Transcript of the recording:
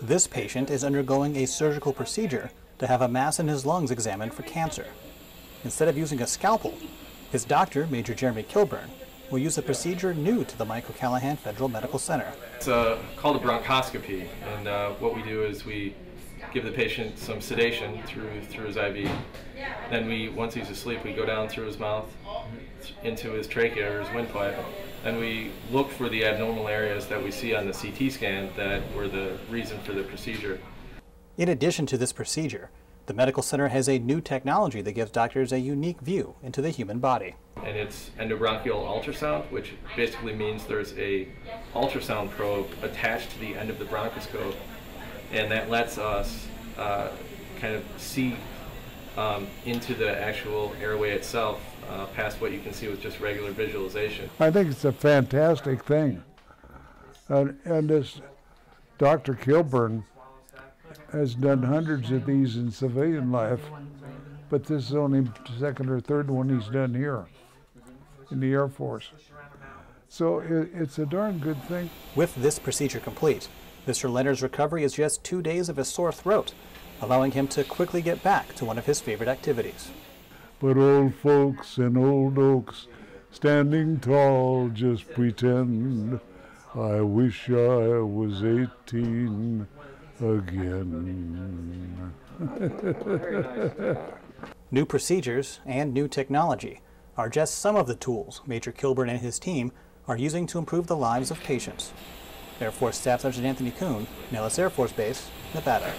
This patient is undergoing a surgical procedure to have a mass in his lungs examined for cancer. Instead of using a scalpel, his doctor, Major Jeremy Kilburn, will use a procedure new to the Mike O'Callaghan Federal Medical Center. It's called a bronchoscopy, and what we do is we give the patient some sedation through his IV. Then once he's asleep, we go down through his mouth, into his trachea or his windpipe, and we look for the abnormal areas that we see on the CT scan that were the reason for the procedure. In addition to this procedure, the medical center has a new technology that gives doctors a unique view into the human body. And it's endobronchial ultrasound, which basically means there's an ultrasound probe attached to the end of the bronchoscope, and that lets us kind of see into the actual airway itself, past what you can see with just regular visualization. I think it's a fantastic thing. And this Dr. Kilburn has done hundreds of these in civilian life, but this is only the second or third one he's done here in the Air Force. So it's a darn good thing. With this procedure complete, Mr. Leonard's recovery is just 2 days of his sore throat, allowing him to quickly get back to one of his favorite activities. But old folks and old oaks standing tall just pretend I wish I was 18 again. New procedures and new technology are just some of the tools Major Kilburn and his team are using to improve the lives of patients. Air Force Staff Sergeant Anthony Kuhn, Nellis Air Force Base, Nevada.